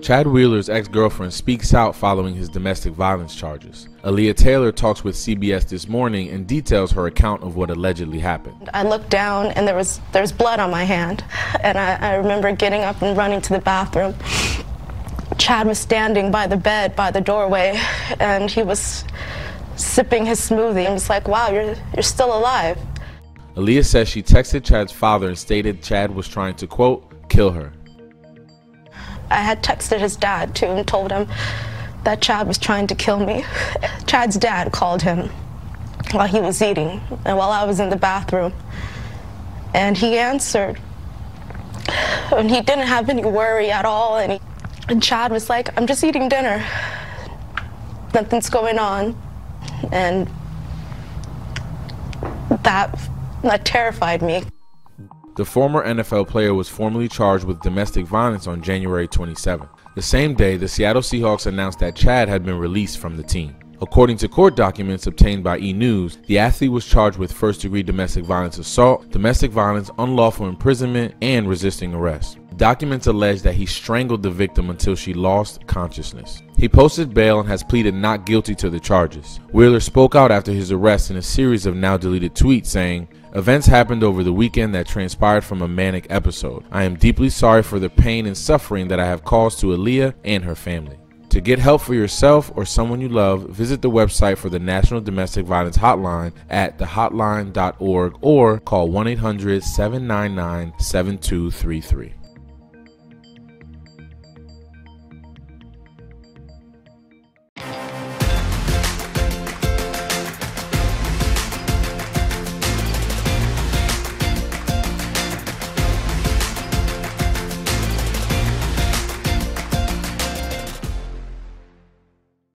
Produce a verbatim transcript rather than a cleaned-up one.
Chad Wheeler's ex-girlfriend speaks out following his domestic violence charges. Alleah Taylor talks with C B S This Morning and details her account of what allegedly happened. I looked down and there was, there was blood on my hand, and I, I remember getting up and running to the bathroom. Chad was standing by the bed, by the doorway, and he was sipping his smoothie and was like, wow, you're, you're still alive. Alleah says she texted Chad's father and stated Chad was trying to, quote, kill her. I had texted his dad, too, and told him that Chad was trying to kill me. Chad's dad called him while he was eating and while I was in the bathroom, and he answered. And he didn't have any worry at all, and, he, and Chad was like, I'm just eating dinner. Nothing's going on. And that, that terrified me. The former N F L player was formally charged with domestic violence on January twenty-seventh. The same day, the Seattle Seahawks announced that Chad had been released from the team. According to court documents obtained by E! News, the athlete was charged with first-degree domestic violence assault, domestic violence, unlawful imprisonment, and resisting arrest. Documents allege that he strangled the victim until she lost consciousness. He posted bail and has pleaded not guilty to the charges. Wheeler spoke out after his arrest in a series of now-deleted tweets saying, "Events happened over the weekend that transpired from a manic episode. I am deeply sorry for the pain and suffering that I have caused to Alleah and her family." To get help for yourself or someone you love, visit the website for the National Domestic Violence Hotline at the hotline dot org or call one eight hundred, seven nine nine, seven two three three.